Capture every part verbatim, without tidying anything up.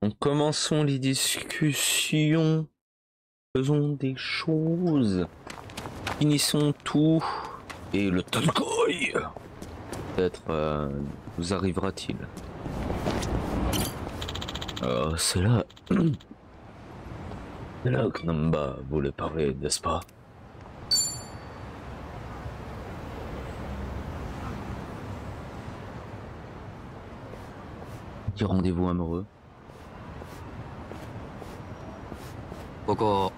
Donc commençons les discussions. Faisons des choses. Finissons tout. Et le Tolkoi. Peut-être euh, nous arrivera-t-il. Euh, c'est là. C'est là que Nanba voulait parler, n'est-ce pas? Petit rendez-vous amoureux. ここ、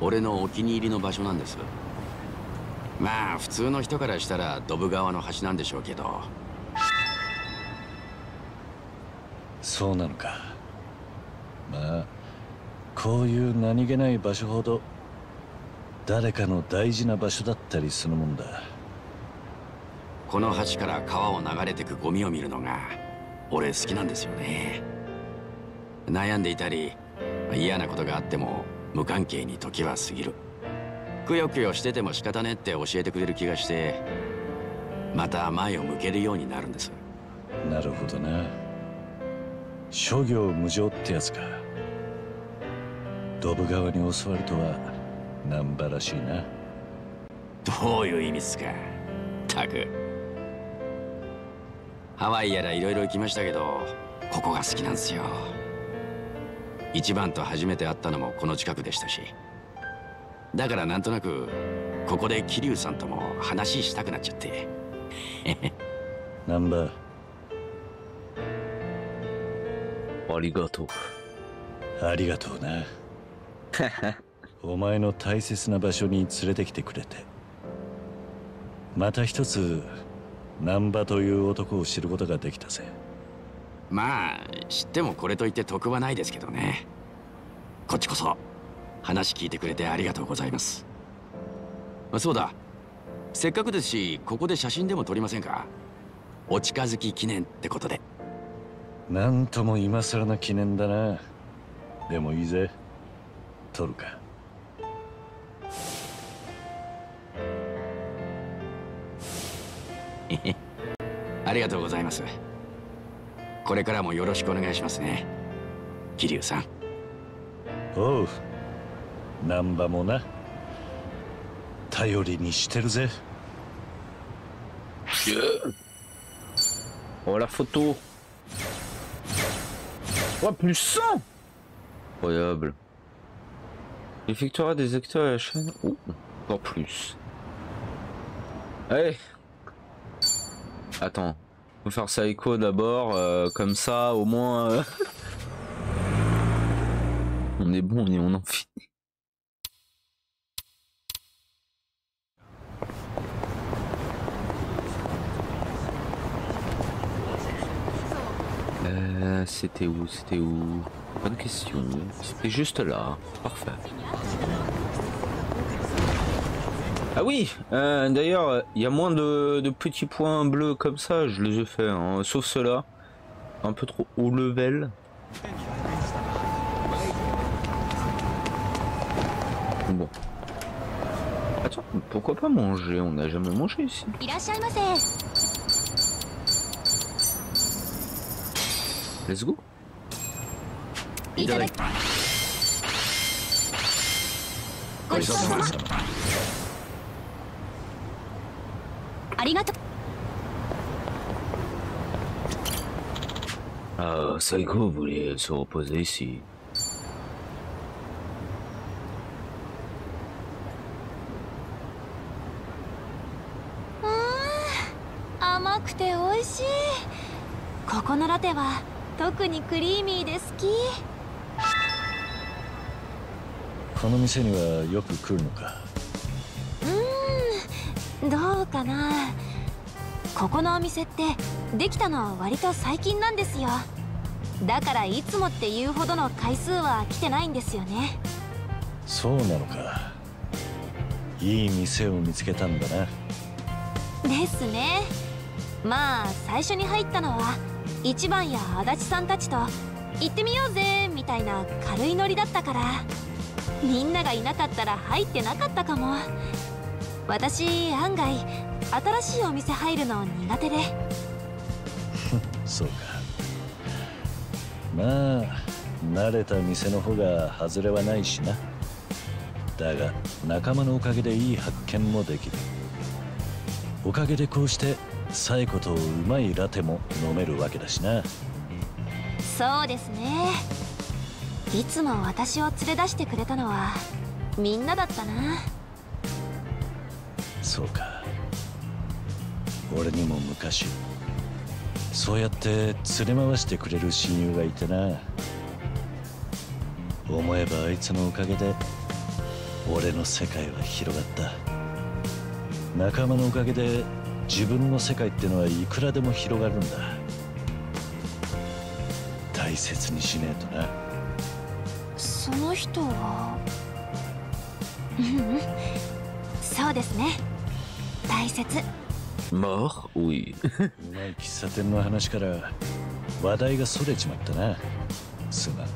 俺のお気に入りの場所なんです。まあ、普通の人からしたらドブ川の橋なんでしょうけど。そうなのか。まあ、こういう何気ない場所ほど誰かの大事な場所だったりするもんだ。この橋から川を流れてくゴミを見るのが俺好きなんですよね。悩んでいたり嫌なことがあっても 無関係に時は過ぎる。くよくよしてても仕方ねって教えてくれる気がして、また前を向けるようになるんです。なるほどな。諸行無常ってやつか。ドブ川に教わるとは難波らしいな。どういう意味っすか、たく。ハワイやらいろいろ行きましたけど、ここが好きなんですよ。 一番と初めて会ったのもこの近くでしたし、だからなんとなくここで桐生さんとも話したくなっちゃって。難波、ありがとう。ありがとうな。お前の大切な場所に連れてきてくれて、また一つ難波という男を知ることができたぜ。 まあ、知ってもこれといって得はないですけどね。こっちこそ話聞いてくれてありがとうございます。あ、そうだ、せっかくですしここで写真でも撮りませんか？お近づき記念ってことで。なんとも今更な記念だな。でもいいぜ、撮るか。ありがとうございます。 これからもよろしくお願いしますね、桐生さん。おう、難波もな。頼りにしてるぜ。Oh la photo. Oh plus cent. Incroyable. Effectuera des acteurs à la chaîne. Oh, encore plus. Allez. Attends. Faut faire ça écho d'abord, euh, comme ça au moins euh... on est bon et on en finit. Euh, c'était où? C'était où? Bonne question. C'était juste là. Parfait. Ah oui, euh, d'ailleurs, il y a moins de, de petits points bleus comme ça, je les ai fait, hein, sauf ceux-là, un peu trop haut level. Bon. Attends, pourquoi pas manger? On n'a jamais mangé ici. Let's go. Ah, Saiko voulait se reposer ici. Ah, amère et oishii. Koko no latte wa tokuni creamy de suki. この店にはよく来るのか。 どうかな。ここのお店ってできたのは割と最近なんですよ。だからいつもっていうほどの回数は来てないんですよね。そうなのか。いい店を見つけたんだな。ですね。まあ最初に入ったのは一番や足立さんたちと行ってみようぜみたいな軽いノリだったから、みんながいなかったら入ってなかったかも。 私案外新しいお店入るの苦手で。そうか。まあ慣れた店の方が外れはないしな。だが仲間のおかげでいい発見もできる。おかげでこうしてサイコとうまいラテも飲めるわけだしな。そうですね。いつも私を連れ出してくれたのはみんなだったな。そうか。俺にも昔そうやって連れ回してくれる親友がいてな。思えばあいつのおかげで俺の世界は広がった。仲間のおかげで自分の世界ってのはいくらでも広がるんだ。大切にしねえとな。その人はうん、そうですね、大切。まあおい喫茶店の話から話題がそれちまったな。すまん。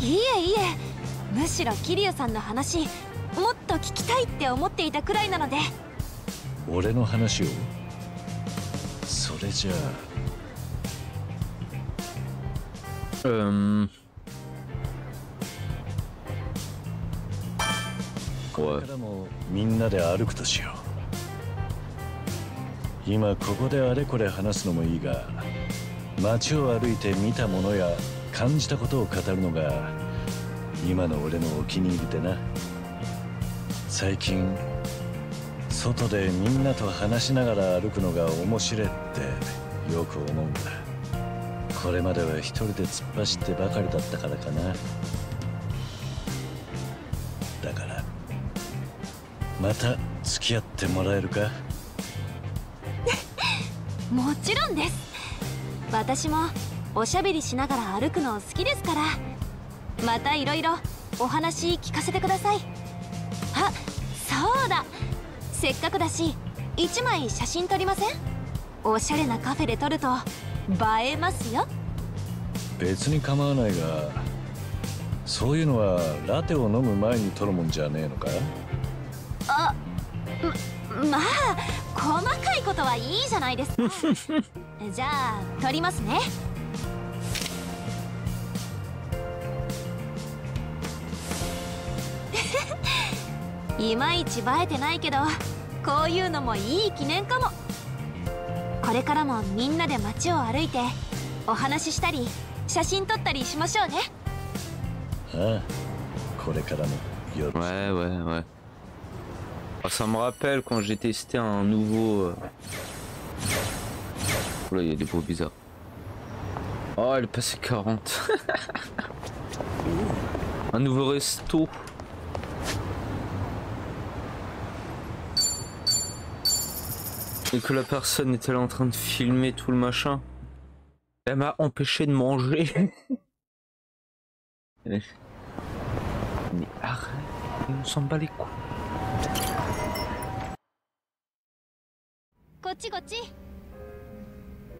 いえいえ、むしろキリュウさんの話もっと聞きたいって思っていたくらいなので。俺の話を？それじゃあ、うん、これからもみんなで歩くとしよう。今ここであれこれ話すのもいいが、街を歩いて見たものや感じたことを語るのが今の俺のお気に入りでな。最近外でみんなと話しながら歩くのが面白いってよく思うんだ。これまでは一人で突っ走ってばかりだったからかな。だからまた付き合ってもらえるか？もちろんです。私もおしゃべりしながら歩くの好きですから、またいろいろお話聞かせてください。あ、そうだ、せっかくだしいちまい写真撮りません？おしゃれなカフェで撮ると映えますよ。別に構わないが、そういうのはラテを飲む前に撮るもんじゃねえのか？あ、ま、まあ細かいことはいいじゃないですかじゃあ撮りますね。いまいち映えてないけど、こういうのもいい記念かも。これからもみんなで街を歩いてお話ししたり写真撮ったりしましょうね。ああ、これからもよろしく。Ouais, ouais, ouais. Ça me rappelle quand j'ai testé un nouveau. Oh là, il y a des pots bizarres. Oh, elle est passée quarante. Un nouveau resto.Et que la personne était là en train de filmer tout le machin. Elle m'a empêché de manger. Mais arrête, on s'en bat les couilles.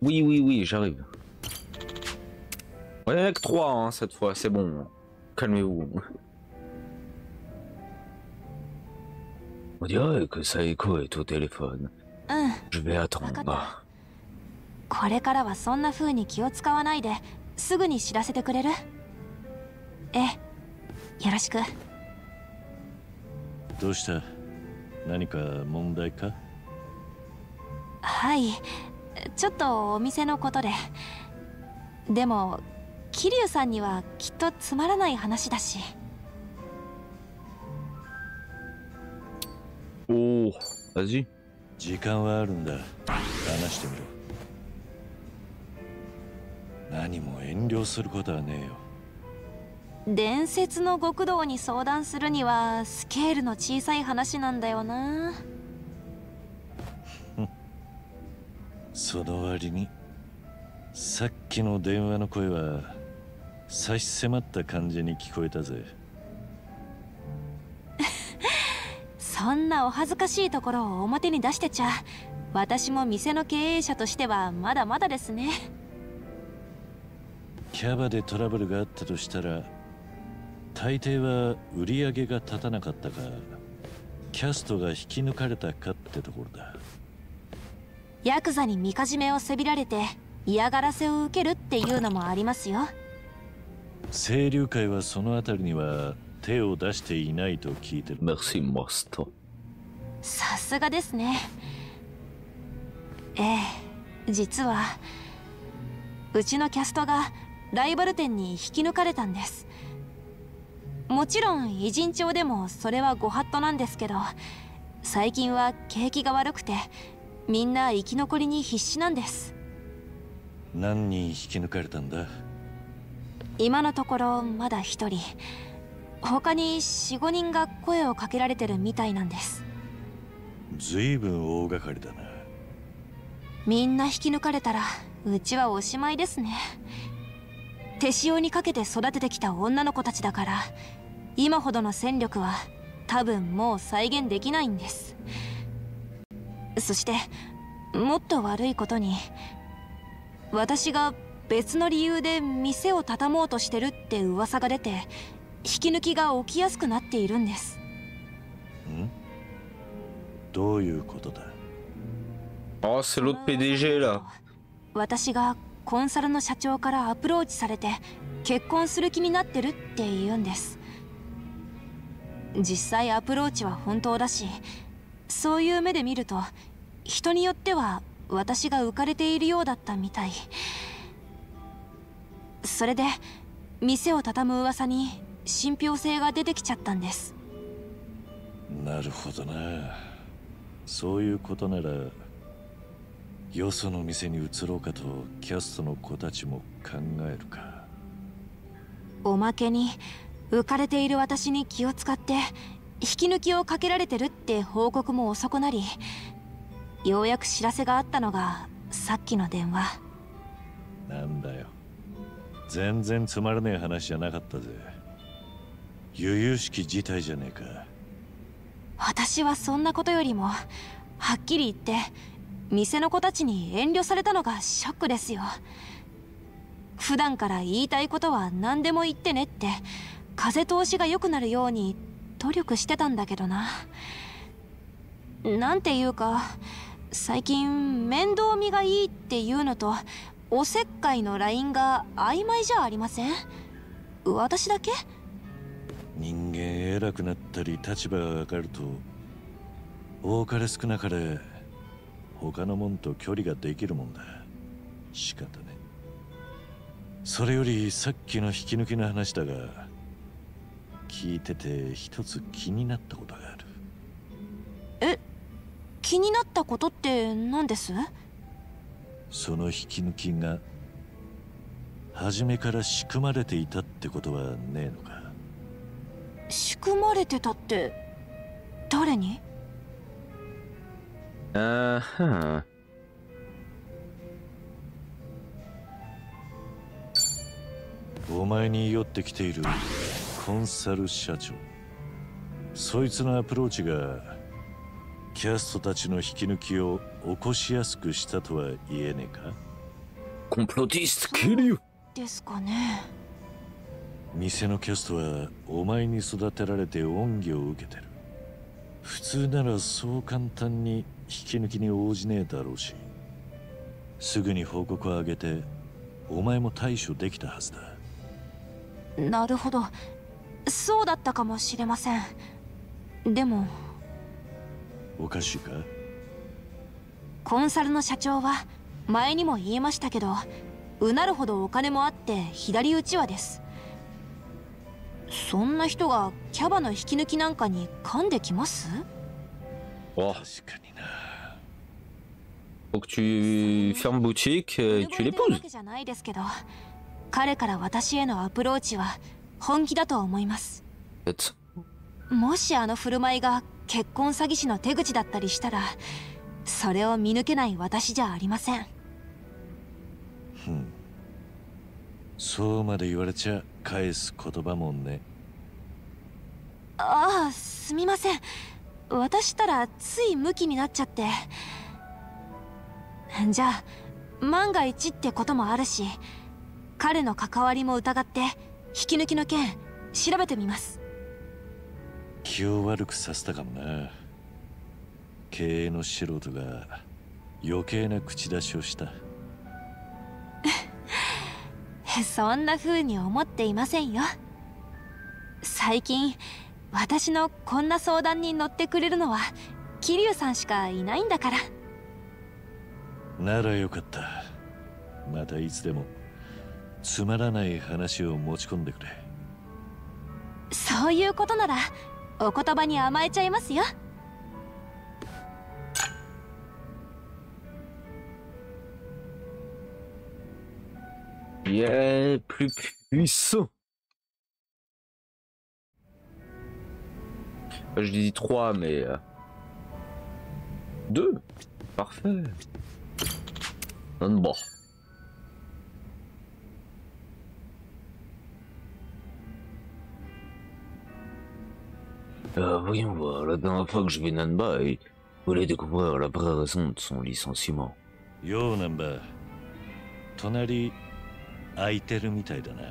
Oui, oui, oui, j'arrive. On est avec trois hein, cette fois, c'est bon. Calmez-vous. On dirait que Saeko est au téléphone.これからはそんな風に気を使わないで、すぐに知らせてくれる？ええ、よろしく。どうした？何か問題か？はい、ちょっとお店のことで。でも桐生さんにはきっとつまらない話だし。おお、味？時間はあるんだ。話してみろ。何も遠慮することはねえよ。伝説の極道に相談するにはスケールの小さい話なんだよな。その割にさっきの電話の声は差し迫った感じに聞こえたぜ。そんなお恥ずかしいところを表に出してちゃ、私も店の経営者としてはまだまだですね。キャバでトラブルがあったとしたら、大抵は売り上げが立たなかったか、キャストが引き抜かれたかってところだ。ヤクザにみかじめをせびられて嫌がらせを受けるっていうのもありますよ。清流会はそのあたりには手を出していないと聞いてる。メルシーマスター。さすがですね。ええ、実はうちのキャストがライバル店に引き抜かれたんです。もちろん偉人町でもそれはご法度なんですけど、最近は景気が悪くてみんな生き残りに必死なんです。何人引き抜かれたんだ？今のところまだ一人。他によん、ごにんが声をかけられてるみたいなんです。ずいぶん大掛かりだな。みんな引き抜かれたらうちはおしまいですね。手塩にかけて育ててきた女の子たちだから、今ほどの戦力は多分もう再現できないんです。そしてもっと悪いことに、私が別の理由で店を畳もうとしてるって噂が出て、引き抜きが起きやすくなっているんです。ん？どういうことだ？ああ、セロッペ ディージェー だ。私がコンサルの社長からアプローチされて、結婚する気になってるって言うんです。実際アプローチは本当だし、そういう目で見ると人によっては私が浮かれているようだったみたい。それで店を畳む噂に信憑性が出てきちゃったんです。なるほどな。そういうことならよその店に移ろうかとキャストの子たちも考えるか。おまけに浮かれている私に気を使って引き抜きをかけられてるって報告も遅くなり、ようやく知らせがあったのがさっきの電話なんだよ。全然つまらねえ話じゃなかったぜ。由々しき事態じゃねえか。私はそんなことよりもはっきり言って店の子たちに遠慮されたのがショックですよ。普段から言いたいことは何でも言ってねって風通しが良くなるように努力してたんだけどな。なんていうか最近面倒見がいいっていうのとおせっかいのラインが曖昧じゃありません？私だけ？人間偉くなったり立場が上がると多かれ少なかれ他のもんと距離ができるもんだ。仕方ね。それよりさっきの引き抜きの話だが、聞いてて一つ気になったことがある。え、気になったことって何です？その引き抜きが初めから仕組まれていたってことはねえのか？仕組まれてたって誰に？ああ、お前に寄ってきているコンサル社長、そいつのアプローチがキャストたちの引き抜きを起こしやすくしたとは言えねえか？コンプロティストキリュウですかね。店のキャストはお前に育てられて恩義を受けてる。普通ならそう簡単に引き抜きに応じねえだろうし、すぐに報告を上げてお前も対処できたはずだ。なるほど、そうだったかもしれません。でもおかしいか？コンサルの社長は前にも言いましたけど、うなるほどお金もあって左うちわです。そんな人がキャバの引き抜きなんかに噛んできます？確かにな。僕、tu fermes boutique, tu l'épouses。彼から私へのアプローチは本気だと思います。もしあの振る舞いが結婚詐欺師の手口だったりしたら、それを見抜けない私じゃありません。うん。そうまで言われちゃ返す言葉もね。ああ、すみません。私たらついムキになっちゃって。じゃあ万が一ってこともあるし、彼の関わりも疑って引き抜きの件調べてみます。気を悪くさせたかもな。経営の素人が余計な口出しをした。そんな風に思っていませんよ。最近私のこんな相談に乗ってくれるのは桐生さんしかいないんだから。ならよかった。またいつでもつまらない話を持ち込んでくれ。そういうことならお言葉に甘えちゃいますよ。いやー、プリッソ。Je dis trois, mais deux. Parfait. Nanba. Euh, voyons voir. La dernière fois que je vais Nanba, il voulait découvrir la vraie raison de son licenciement. Yo Nanba, tonari空いてるみたいだな。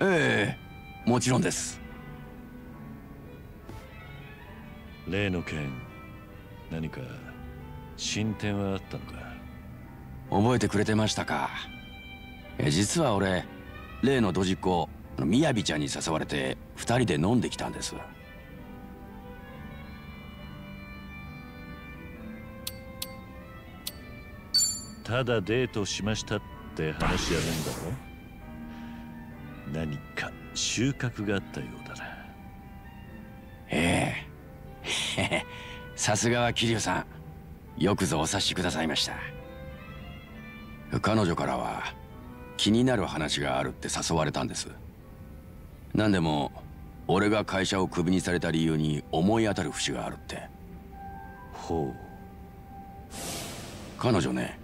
ええ、もちろんです。例の件、何か進展はあったのか。覚えてくれてましたか。え、実は俺、例のドジっ子、みやびちゃんに誘われて二人で飲んできたんです。ただデートしましたって話やねんだろ。何か収穫があったようだな。ええ、さすがは桐生さん、よくぞお察しくださいました。彼女からは気になる話があるって誘われたんです。何でも俺が会社をクビにされた理由に思い当たる節があるって。ほう。彼女ね、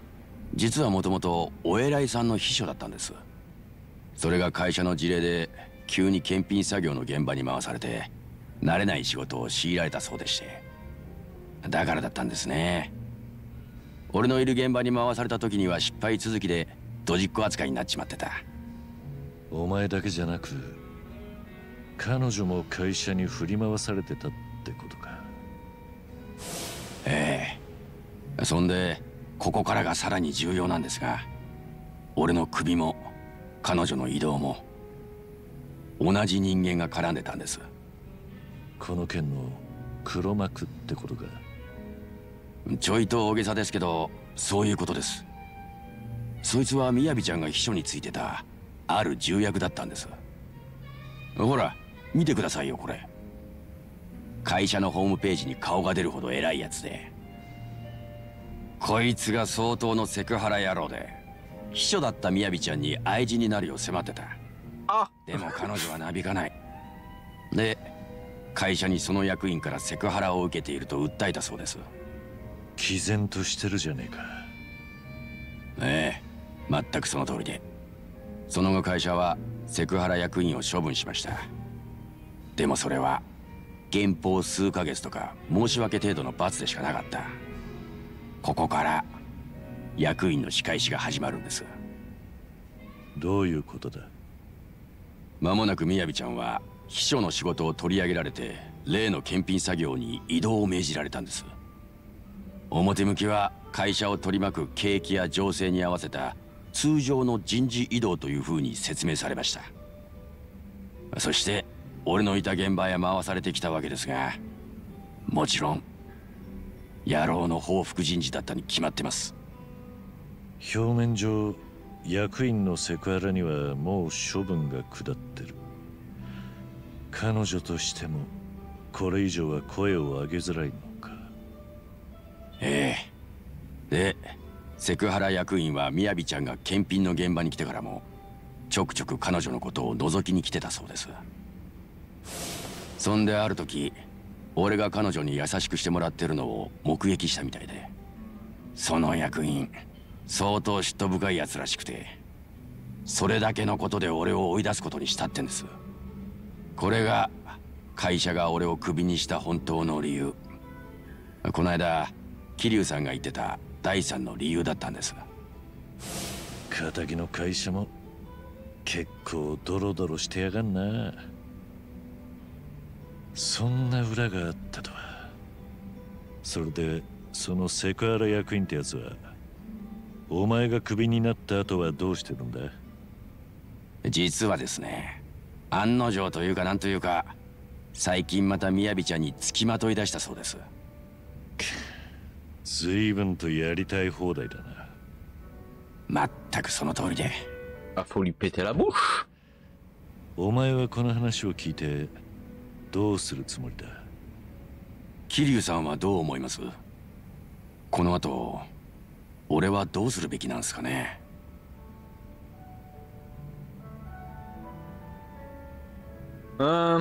実はもともとお偉いさんの秘書だったんです。それが会社の事例で急に検品作業の現場に回されて慣れない仕事を強いられたそうでして、だからだったんですね。俺のいる現場に回された時には失敗続きでドジっ子扱いになっちまってた。お前だけじゃなく彼女も会社に振り回されてたってことか。ええ。そんでここからがさらに重要なんですが、俺の首も彼女の移動も同じ人間が絡んでたんです。この件の黒幕ってことか。ちょいと大げさですけど、そういうことです。そいつはみやびちゃんが秘書についてたある重役だったんです。ほら見てくださいよ、これ。会社のホームページに顔が出るほど偉いやつで、こいつが相当のセクハラ野郎で、秘書だったみやびちゃんに愛人になるよう迫ってた。あでも彼女はなびかない。で、会社にその役員からセクハラを受けていると訴えたそうです。毅然としてるじゃねえか。ええ、全くその通りで、その後会社はセクハラ役員を処分しました。でもそれは減俸数ヶ月とか申し訳程度の罰でしかなかった。ここから役員の仕返しが始まるんです。どういうことだ。間もなくみやびちゃんは秘書の仕事を取り上げられて、例の検品作業に異動を命じられたんです。表向きは会社を取り巻く景気や情勢に合わせた通常の人事異動というふうに説明されました。そして俺のいた現場へ回されてきたわけですが、もちろん野郎の報復人事だったに決まってます。表面上役員のセクハラにはもう処分が下ってる。彼女としてもこれ以上は声を上げづらいのか。ええ。でセクハラ役員はみやびちゃんが検品の現場に来てからもちょくちょく彼女のことを覗きに来てたそうです。そんである時、俺が彼女に優しくしてもらってるのを目撃したみたいで、その役員相当嫉妬深いやつらしくて、それだけのことで俺を追い出すことにしたってんです。これが会社が俺をクビにした本当の理由、この間桐生さんが言ってた第三の理由だったんです。敵の会社も結構ドロドロしてやがんな。そんな裏があったとは。それでそのセクハラ役員ってやつはお前がクビになった後はどうしてるんだ。実はですね、案の定というかなんというか、最近またみやびちゃんにつきまとい出したそうです。随分とやりたい放題だな。まったくその通りで。あ、フォリペテラボフ。お前はこの話を聞いてどうするつもりだ？桐生さんはどう思います？この後俺はどうするべきなんですかね？ああ、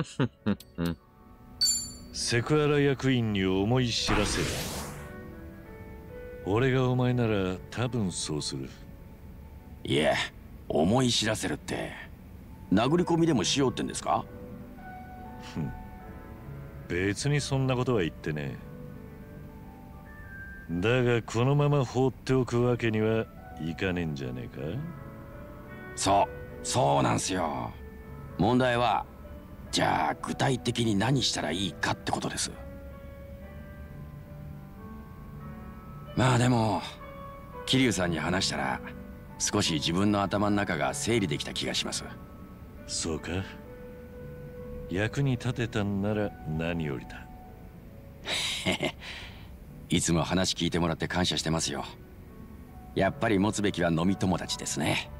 セクハラ役員に思い知らせる。俺がお前なら多分そうする。いえ、思い知らせるって殴り込みでもしようってんですか？別にそんなことは言ってねえ。だがこのまま放っておくわけにはいかねえんじゃねえか？そうそうなんすよ。問題はじゃあ具体的に何したらいいかってことです。まあでも桐生さんに話したら少し自分の頭の中が整理できた気がします。そうか、役に立てたんなら何よりだ。いつも話聞いてもらって感謝してますよ。やっぱり持つべきは飲み友達ですね。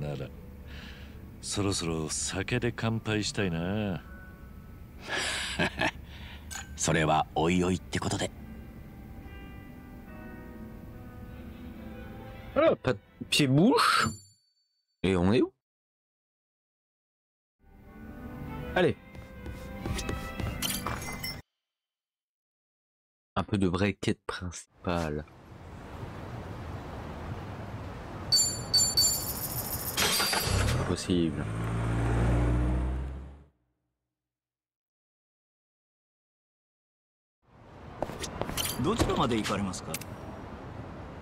ならそろそろ酒で乾杯したいな。それはおいおいってことで。あら、パピエブーシュ。え、おめえよ。Allez. Un peu de vraie quête principale. Impossible. D'où tu vas aller?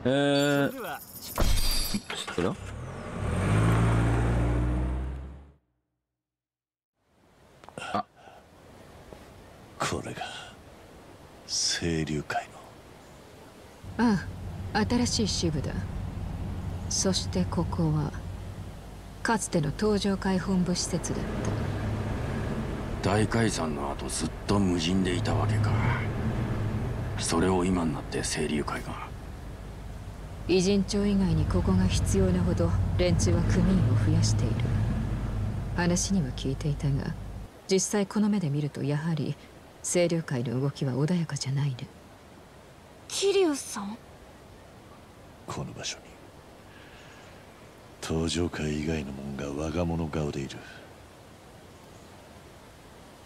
Euh. C'est là.これが清流会の。ああ、新しい支部だ。そしてここはかつての東条会本部施設だった。大解散の後ずっと無人でいたわけか。それを今になって清流会が。偉人町以外にここが必要なほど連中は組員を増やしている。話には聞いていたが実際この目で見るとやはり清流会の動きは穏やかじゃないね。桐生さん、この場所に東条会以外の者が我が物顔でいる。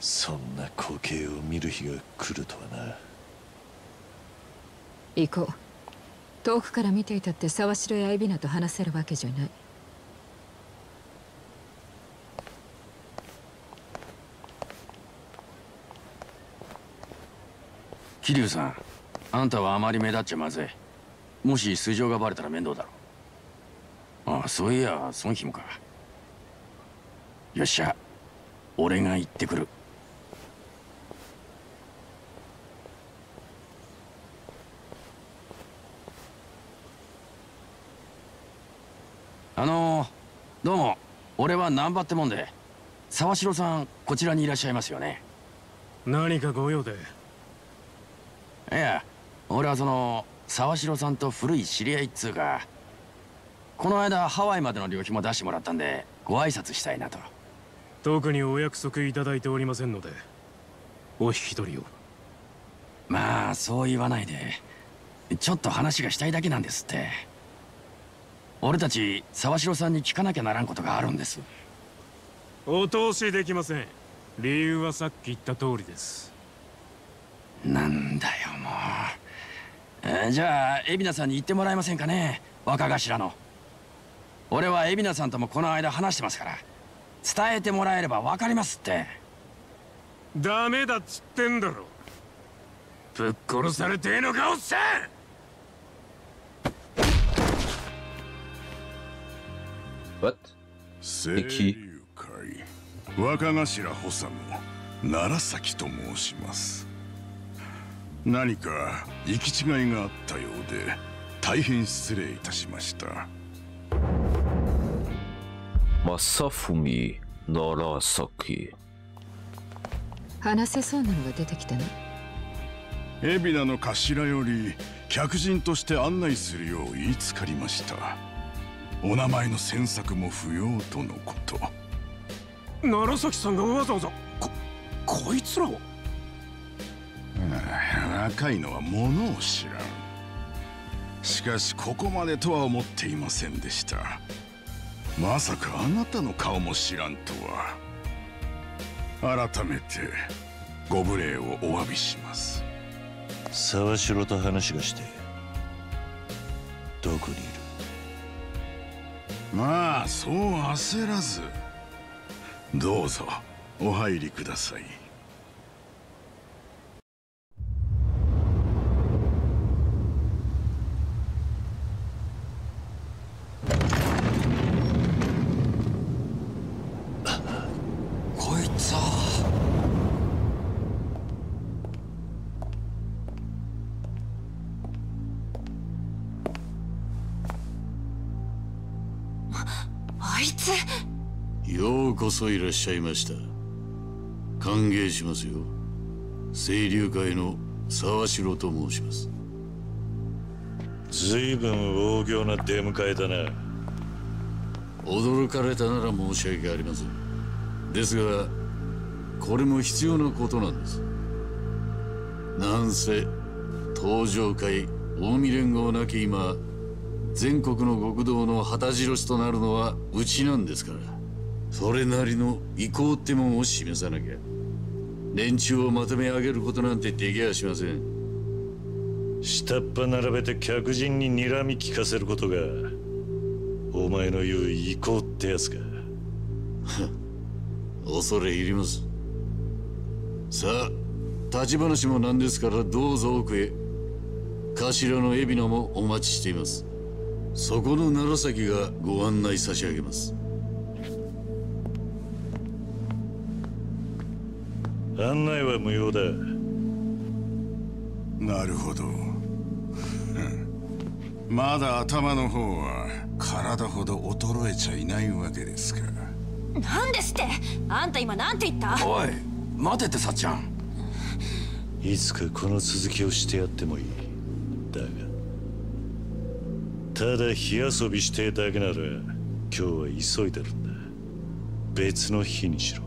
そんな光景を見る日が来るとはな。行こう。遠くから見ていたって沢城や海老名と話せるわけじゃない。桐生さん、あんたはあまり目立っちゃまずい。もし素性がバレたら面倒だろ。ああ、そういや孫姫か。よっしゃ、俺が行ってくる。あのー、どうも、俺は難波ってもんで。沢城さん、こちらにいらっしゃいますよね。何かご用で？いや、俺はその沢城さんと古い知り合いっつうか、この間ハワイまでの旅費も出してもらったんでご挨拶したいなと。特にお約束いただいておりませんのでお引き取りを。まあそう言わないで、ちょっと話がしたいだけなんですって。俺たち沢城さんに聞かなきゃならんことがあるんです。お通しできません。理由はさっき言った通りです。なんだよもう、えー、じゃあ海老名さんに言ってもらえませんかね、若頭の。俺は海老名さんともこの間話してますから伝えてもらえれば分かりますって。ダメだっつってんだろ。ぶっ殺されてえのかおっさん。What? 清流会、若頭補佐の楢崎と申します。何か行き違いがあったようで大変失礼いたしました。正文楢崎。話せそうなのが出てきたね。海老名の頭より客人として案内するよう言いつかりました。お名前の詮索も不要とのこと。楢崎さんがわざわざここいつらを。若いのは物を知らん。しかしここまでとは思っていませんでした。まさかあなたの顔も知らんとは。改めてご無礼をお詫びします。沢城と話がして。どこにいる。まあそう焦らず、どうぞお入りください。こそいらっしゃいました。歓迎しますよ。清流会の沢城と申します。随分大行な出迎えだな。驚かれたなら申し訳ありません。ですがこれも必要なことなんです。なんせ東条会近江連合なき今、全国の極道の旗印となるのはうちなんですから、それなりの意向ってもんを示さなきゃ連中をまとめ上げることなんてできやしません。下っ端並べて客人に睨み聞かせることがお前の言う意向ってやつか。恐れ入ります。さあ立ち話もなんですから、どうぞ奥へ。頭の海老名もお待ちしています。そこの楢崎がご案内差し上げます。案内は無用だ。なるほど。まだ頭の方は体ほど衰えちゃいないわけですか。なんですって。あんた今なんて言った。おい待てってさっちゃん。いつかこの続きをしてやってもいい。だがただ火遊びしてだけなら今日は急いでるんだ。別の日にしろ。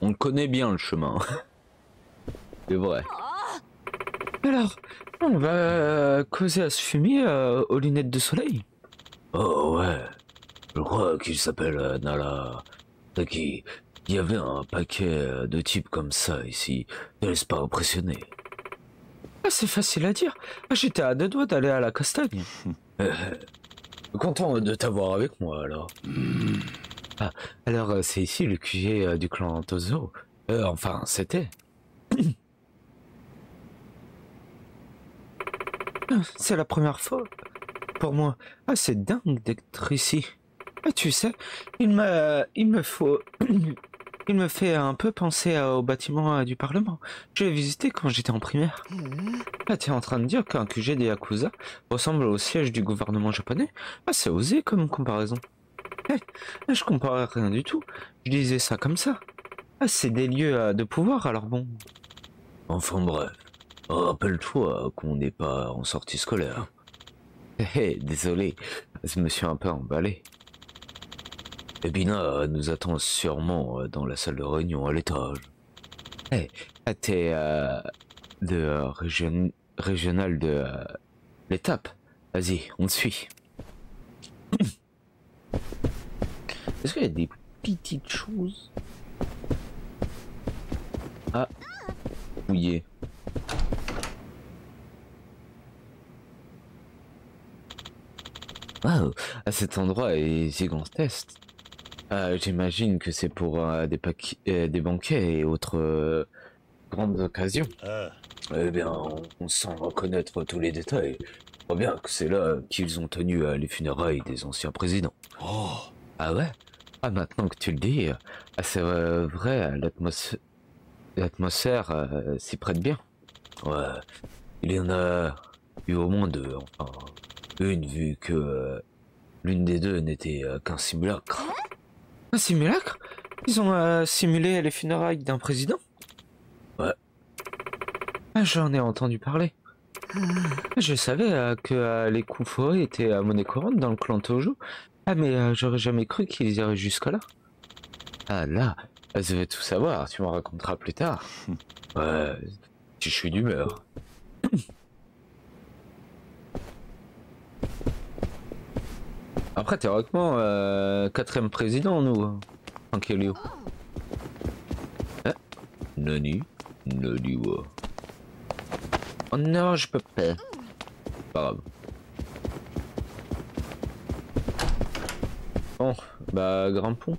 On connaît bien le chemin. C'est vrai. Alors, on va causer à ce fumier euh, aux lunettes de soleil. Oh ouais. Je crois qu'il s'appelle euh, Nala. Taki. Il y avait un paquet euh, de types comme ça ici. Ne laisse pas impressionner. Ah, c'est facile à dire. Ah, j'étais à deux doigts d'aller à la castagne. Content de t'avoir avec moi alors. Mmh. Ah, alors c'est ici le Q G euh, du clan Tojo. Euh, enfin, c'était. C'est la première fois pour moi. Ah, c'est dingue d'être ici. Ah, tu sais, il me, il me faut, il me fait un peu penser à, au bâtiment euh, du Parlement. Je l'ai visité quand j'étais en primaire. Ah, t'es en train de dire qu'un Q G des Yakuza ressemble au siège du gouvernement japonais. Ah, c'est osé comme comparaison. Hey, je comparais rien du tout, je disais ça comme ça. Ah, c'est des lieux de pouvoir, alors bon. Enfin bref, rappelle-toi qu'on n'est pas en sortie scolaire. Hé, hey, désolé, je me suis un peu emballé. Ebina nous attend sûrement dans la salle de réunion à l'étage. Hé, hey, t'es euh, de euh, région... régional de euh, l'étape. Vas-y, on te suit. Est-ce qu'il y a des petites choses? Ah, mouillé. Waouh, à cet endroit est gigantesque. Ah, j'imagine que c'est pour euh, des, euh, des banquets et autres euh, grandes occasions. Ah. Eh bien, on, on sent reconnaître tous les détails. On voit bien que c'est là qu'ils ont tenu les funérailles des anciens présidents. Oh. Ah ouais? Ah, maintenant que tu le dis, c'est vrai, l'atmosphère euh, s'y prête bien. Ouais, il y en a eu au moins deux, enfin, une vu que euh, l'une des deux n'était euh, qu'un simulacre. Un simulacre? Ils ont euh, simulé les funérailles d'un président? Ouais. Ah, j'en ai entendu parler. Je savais euh, que euh, les Kufoi étaient à monnaie courante dans le clan Tojo. Ah mais euh, j'aurais jamais cru qu'ils iraient jusqu'à là. Ah là, je vais tout savoir, tu m'en raconteras plus tard. Ouais, si je suis d'humeur. Après théoriquement, euh, quatrième président nous, en Kiryu. Ah, Nani, Nani wa. Oh non, je peux pas. Pas grave. Bon, bah grimpons.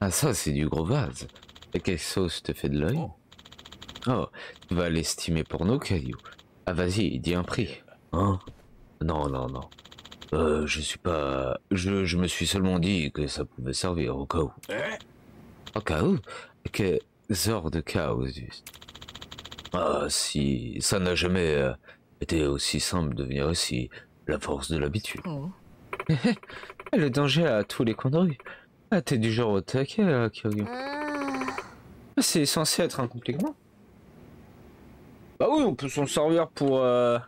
Ah ça c'est du gros vase. Et quelle sauce te fait de l'œil? Oh, tu vas l'estimer pour nos cailloux. Ah vas-y, dis un prix. Hein? Non, non, non. Euh, je suis pas... Je, je me suis seulement dit que ça pouvait servir au cas où. Au cas où? Quel genre de chaos juste. Ah si, ça n'a jamais... Euh... C'était aussi simple de venir ici, la force de l'habitude. Oh. Le danger à tous les coins de rue. Ah, t'es du genre au taquet, Kiryu. C'est censé être un compliment. Bah oui, on peut s'en servir pour... Euh,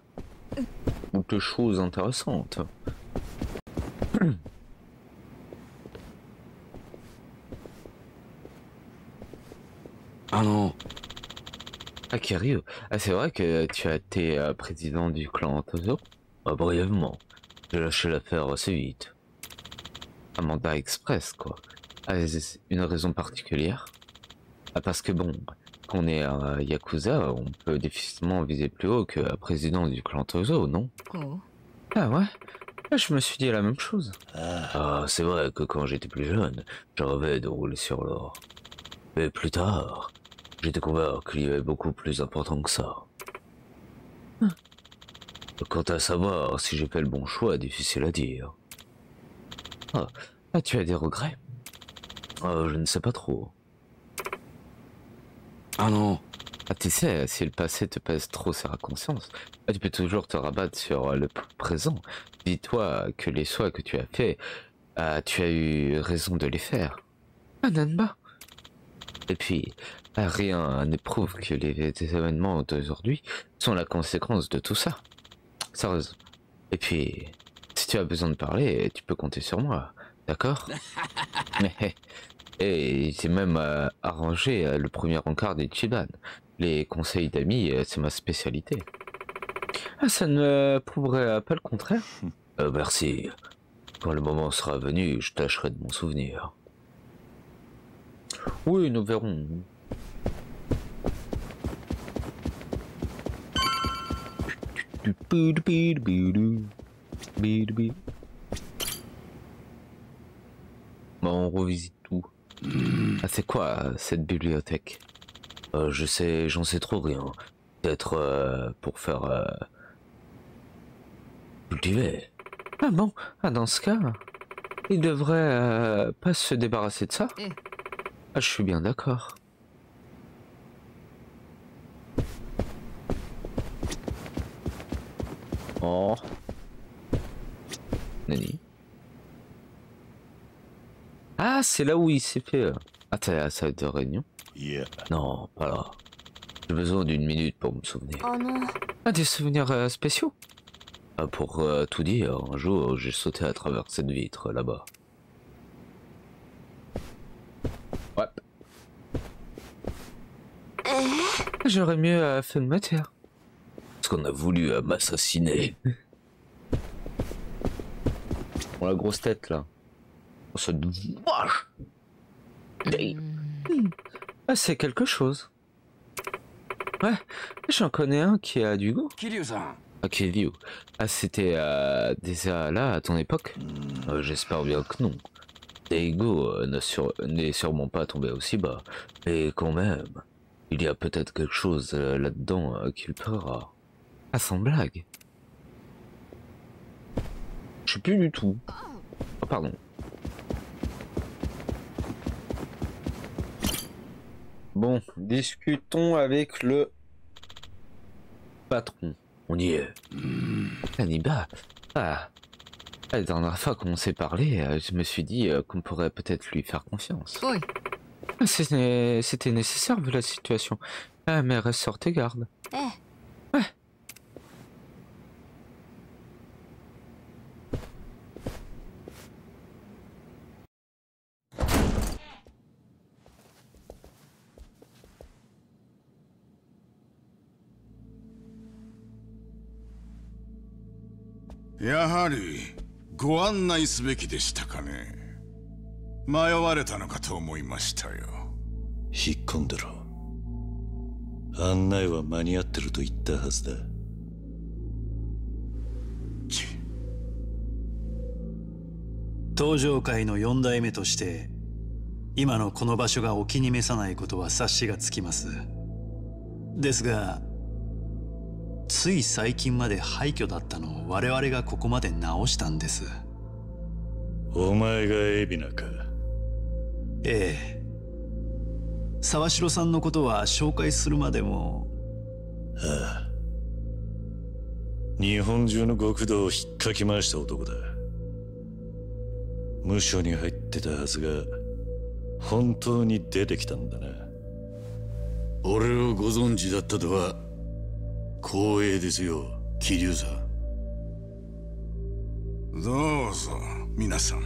quelque chose intéressante. Ah non. Ah Kiryu, ah, c'est vrai que tu as été euh, président du clan Tojo? Ah, brièvement, j'ai lâché l'affaire assez vite. Un mandat express quoi. Ah, une raison particulière? Ah parce que bon, quand on est un euh, Yakuza, on peut difficilement viser plus haut que euh, président du clan Tojo, non? Oh. Ah ouais? Ah, je me suis dit la même chose. Ah, ah c'est vrai que quand j'étais plus jeune, je rêvais de rouler sur l'or. Mais plus tard... j'ai découvert qu'il y avait beaucoup plus important que ça. Ah. Quant à savoir si j'ai fait le bon choix, difficile à dire. Ah, ah tu as des regrets? Ah, je ne sais pas trop. Ah non. Ah tu sais, si le passé te pèse trop sur la conscience, ah, tu peux toujours te rabattre sur le présent. Dis-toi que les choix que tu as faits, ah, tu as eu raison de les faire. Ah Nanba. Et puis... rien ne prouve que les, les événements d'aujourd'hui sont la conséquence de tout ça. Sérieusement. Et puis, si tu as besoin de parler, tu peux compter sur moi, d'accord? Et j'ai même euh, arrangé le premier encart des Chiban. Les conseils d'amis, c'est ma spécialité. Ah, ça ne prouverait pas le contraire? euh, Merci. Quand le moment sera venu, je tâcherai de m'en souvenir. Oui, nous verrons. Bon, on revisite tout. Ah, c'est quoi cette bibliothèque? euh, Je sais, j'en sais trop rien. Peut-être euh, pour faire euh, cultiver. Ah bon? Ah, dans ce cas, il devrait euh, pas se débarrasser de ça. Ah, je suis bien d'accord. Oh. Nani? Ah, c'est là où il s'est fait. Euh... Ah, t'as la salle de réunion? Yeah. Non, pas là. J'ai besoin d'une minute pour me souvenir. Oh non. Ah, des souvenirs euh, spéciaux? Ah, pour euh, tout dire, un jour j'ai sauté à travers cette vitre là-bas. Ouais. J'aurais mieux euh, fait de me taire. Qu'on a voulu euh, m'assassiner. Bon, la grosse tête là. On se vache. Ah, c'est quelque chose. Ouais, j'en connais un qui a du goût. Ah, Kiryu. Ah, c'était euh, déjà là à ton époque. euh, J'espère bien que non. Daigo euh, n'est sûrement pas tombé aussi bas. Et quand même, Il y a peut-être quelque chose euh, là-dedans euh, qu'il part. Ah, sans blague. Je sais plus du tout. Oh, pardon. Bon, discutons avec le patron. On y est. Mmh. Nanba. Ah. La dernière fois qu'on s'est parlé, je me suis dit qu'on pourrait peut-être lui faire confiance. Oui. C'était nécessaire vu la situation. Ah, mais ressortez garde. Eh. Ouais.やはりご案内すべきでしたかね。迷われたのかと思いましたよ。引っ込んだろ。案内は間に合ってると言ったはずだ。東上界のよん代目として今のこの場所がお気に召さないことは察しがつきます。ですがつい最近まで廃墟だったのを我々がここまで直したんです。お前がエビナか。ええ、沢城さんのことは紹介するまでも。ああ、日本中の極道を引っかき回した男だ。無所に入ってたはずが本当に出てきたんだな。俺をご存知だったとは光栄ですよ、桐生さん。どうぞ皆さん。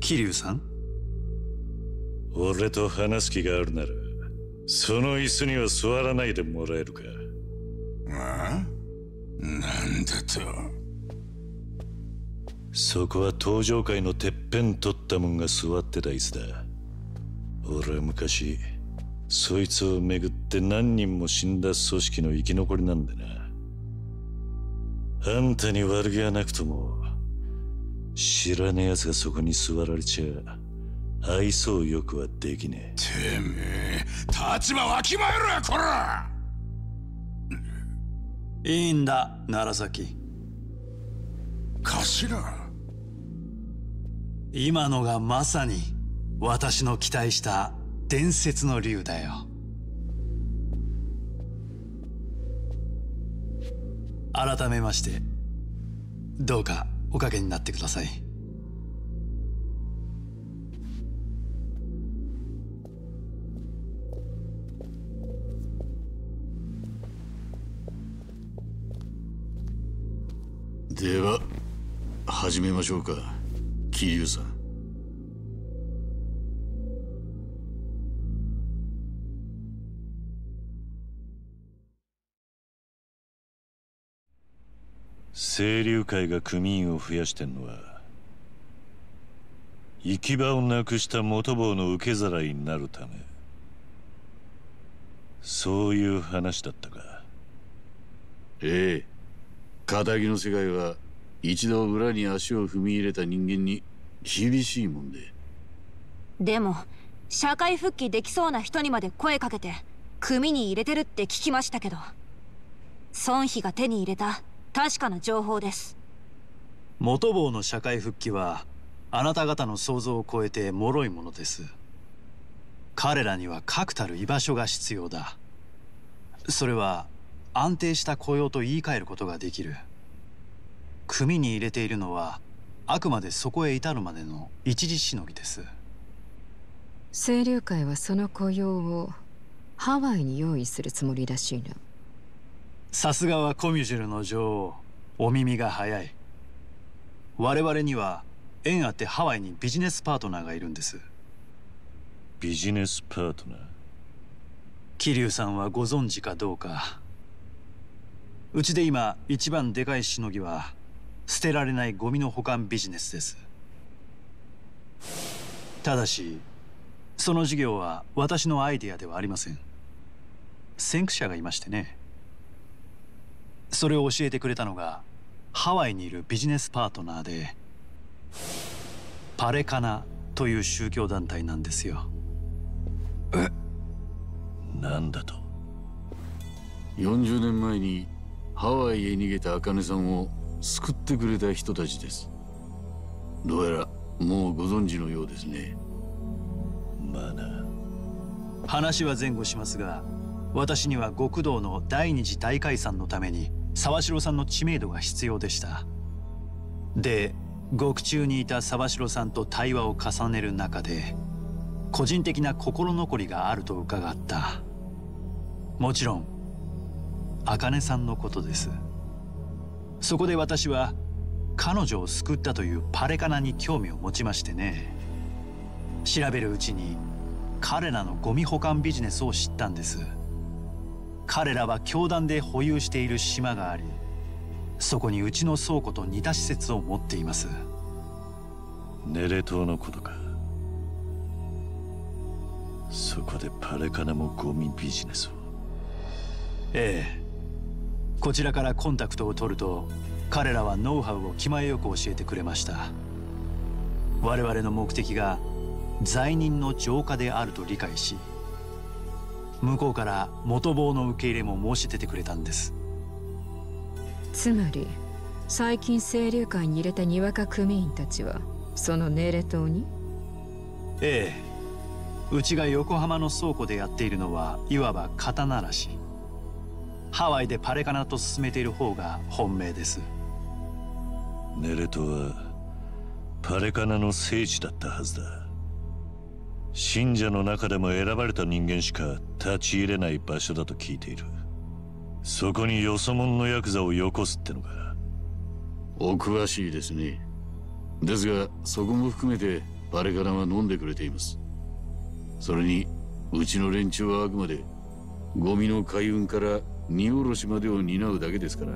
桐生さん、俺と話す気があるならその椅子には座らないでもらえるか。ああ、なんだと。そこは東上界のてっぺん取ったもんが座ってた椅子だ。俺は昔そいつをめぐって何人も死んだ組織の生き残りなんだな。あんたに悪気はなくとも知らねえ奴がそこに座られちゃ愛想よくはできねえ。てめえ、立場わきまえろや、こら。いいんだ、楢崎。頭、今のがまさに私の期待した伝説の竜だよ。改めましてどうかおかげになってください。では始めましょうか、桐生さん。清流会が組員を増やしてんのは行き場をなくした元坊の受け皿になるため、そういう話だったか。ええ、仇の世界は一度裏に足を踏み入れた人間に厳しいもんで。でも社会復帰できそうな人にまで声かけて組に入れてるって聞きましたけど、孫妃が手に入れた確かな情報です。元坊の社会復帰はあなた方の想像を超えて脆いものです。彼らには確たる居場所が必要だ。それは安定した雇用と言い換えることができる。組に入れているのはあくまでそこへ至るまでの一時しのぎです。清流会はその雇用をハワイに用意するつもりらしいな。さすがはコミュジュルの女王、お耳が早い。我々には縁あってハワイにビジネスパートナーがいるんです。ビジネスパートナー。桐生さんはご存知かどうか。うちで今一番でかいしのぎは捨てられないゴミの保管ビジネスです。ただしその事業は私のアイデアではありません。先駆者がいましてね。それを教えてくれたのがハワイにいるビジネスパートナーで、パレカナという宗教団体なんですよ。え、なんだと？よんじゅうねんまえにハワイへ逃げた茜さんを救ってくれた人たちです。どうやらもうご存知のようですね。まあな。話は前後しますが、私には極道の第二次大解散のために沢城さんの知名度が必要でした。で、獄中にいた沢城さんと対話を重ねる中で、個人的な心残りがあると伺った。もちろん茜さんのことです。そこで私は彼女を救ったというパレカナに興味を持ちましてね。調べるうちに彼らのゴミ保管ビジネスを知ったんです。彼らは教団で保有している島があり、そこにうちの倉庫と似た施設を持っています。ネレ島のことか。そこでパレカナもゴミビジネスを。ええ、こちらからコンタクトを取ると、彼らはノウハウを気前よく教えてくれました。我々の目的が罪人の浄化であると理解し、向こうから元棒の受け入れも申し出てくれたんです。つまり最近清流会に入れたにわか組員たちはそのネレ島に？ええ、うちが横浜の倉庫でやっているのはいわば肩慣らし。ハワイでパレカナと進めている方が本命です。ネレ島はパレカナの聖地だったはずだ。信者の中でも選ばれた人間しか立ち入れない場所だと聞いている。そこによそ者のヤクザをよこすってのか。お詳しいですね。ですがそこも含めてパレカナは飲んでくれています。それにうちの連中はあくまでゴミの海運から荷下ろしまでを担うだけですから、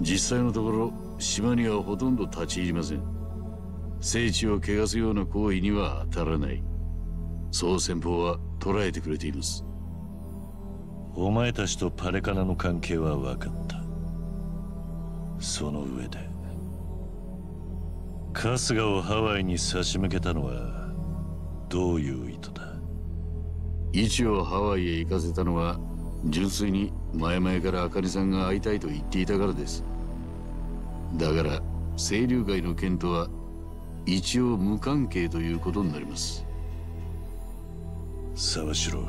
実際のところ島にはほとんど立ち入りません。聖地を汚すような行為には当たらない。そう先方は捉えてくれています。お前たちとパレカナの関係は分かった。その上で春日をハワイに差し向けたのはどういう意図だ？一をハワイへ行かせたのは純粋に前々からあかりさんが会いたいと言っていたからです。だから清流会の件とは一応無関係ということになります。沢城、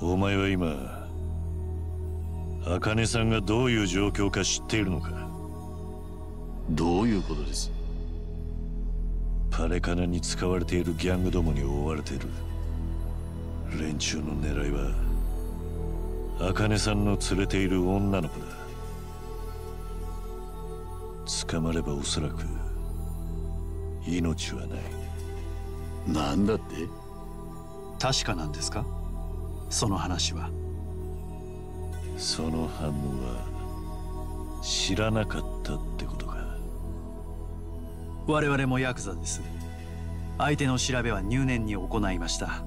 お前は今あかねさんがどういう状況か知っているのか？どういうことです？パレカナに使われているギャングどもに追われている連中の狙いは、あかねさんの連れている女の子だ。捕まればおそらく命はない。なんだって？確かなんですか？その話は。その反応は知らなかったってことか。我々もヤクザです。相手の調べは入念に行いました。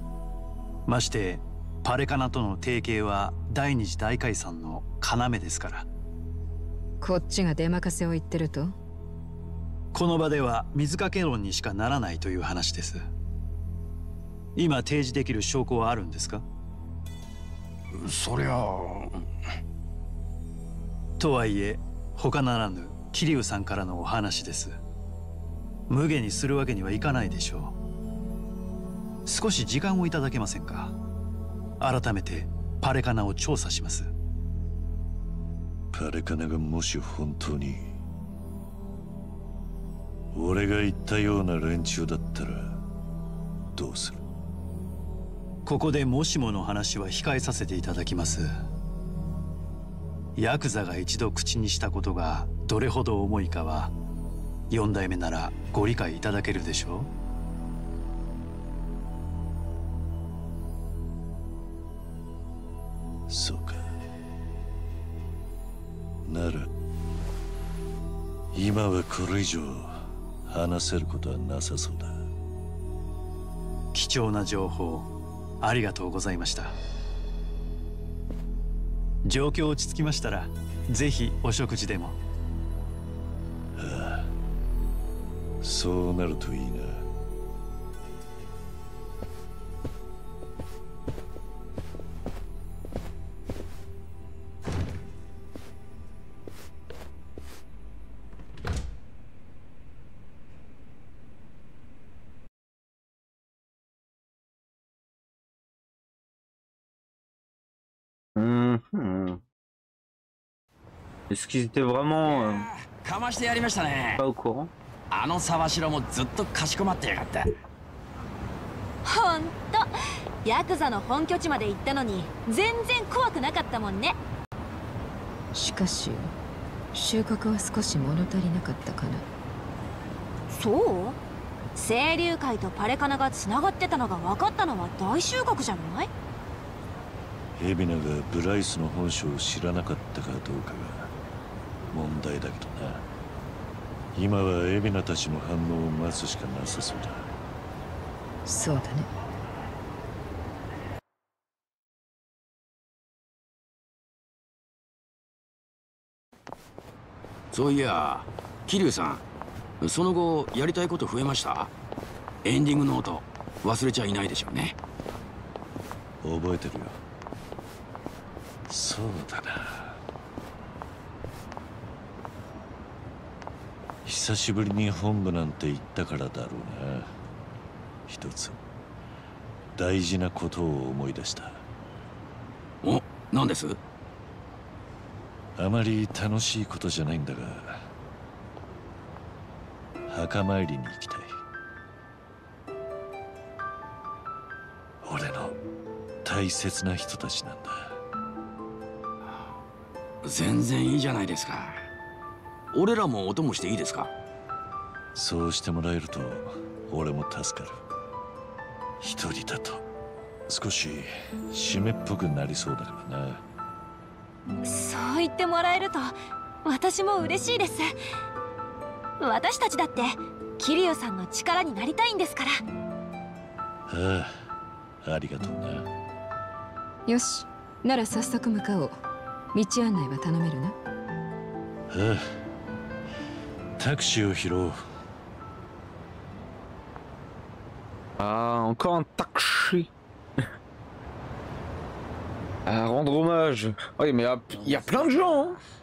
ましてパレカナとの提携は第二次大解散の要ですから。こっちが出任せを言ってると、この場では水掛け論にしかならないという話です。今提示できる証拠はあるんですか？そりゃとはいえ他ならぬ桐生さんからのお話です。無下にするわけにはいかないでしょう。少し時間をいただけませんか？改めてパレカナを調査します。パレカナがもし本当に俺が言ったような連中だったらどうする？ここでもしもの話は控えさせていただきます。ヤクザが一度口にしたことがどれほど重いかはよん代目ならご理解いただけるでしょう。そうか。なら今はこれ以上話せることはなさそうだ。貴重な情報ありがとうございました。状況落ち着きましたらぜひお食事でも。ああ、そうなるといいな。Est-ce qu'ils étaient vraiment euh, pas au courant? Ebinaがブライスの本性を知らなかったかどうかが問題だけどな。今はエビナたちの反応を待つしかなさそうだ。そうだね。そういや、桐生さん、その後やりたいこと増えました？エンディングノート忘れちゃいないでしょうね。覚えてるよ。そうだな。久しぶりに本部なんて言ったからだろうな。一つ大事なことを思い出した。お、何です？あまり楽しいことじゃないんだが、墓参りに行きたい。俺の大切な人たちなんだ。全然いいじゃないですか。俺らもお供していいですか？そうしてもらえると俺も助かる。一人だと少し締めっぽくなりそうだからな。そう言ってもらえると私も嬉しいです。私たちだって桐生さんの力になりたいんですから。ああ、ありがとうな。よし、なら早速向かおう。道案内は頼めるな。ああ、Ah, encore un taxi. À rendre hommage. Oui, mais il y a plein de gens. Hein.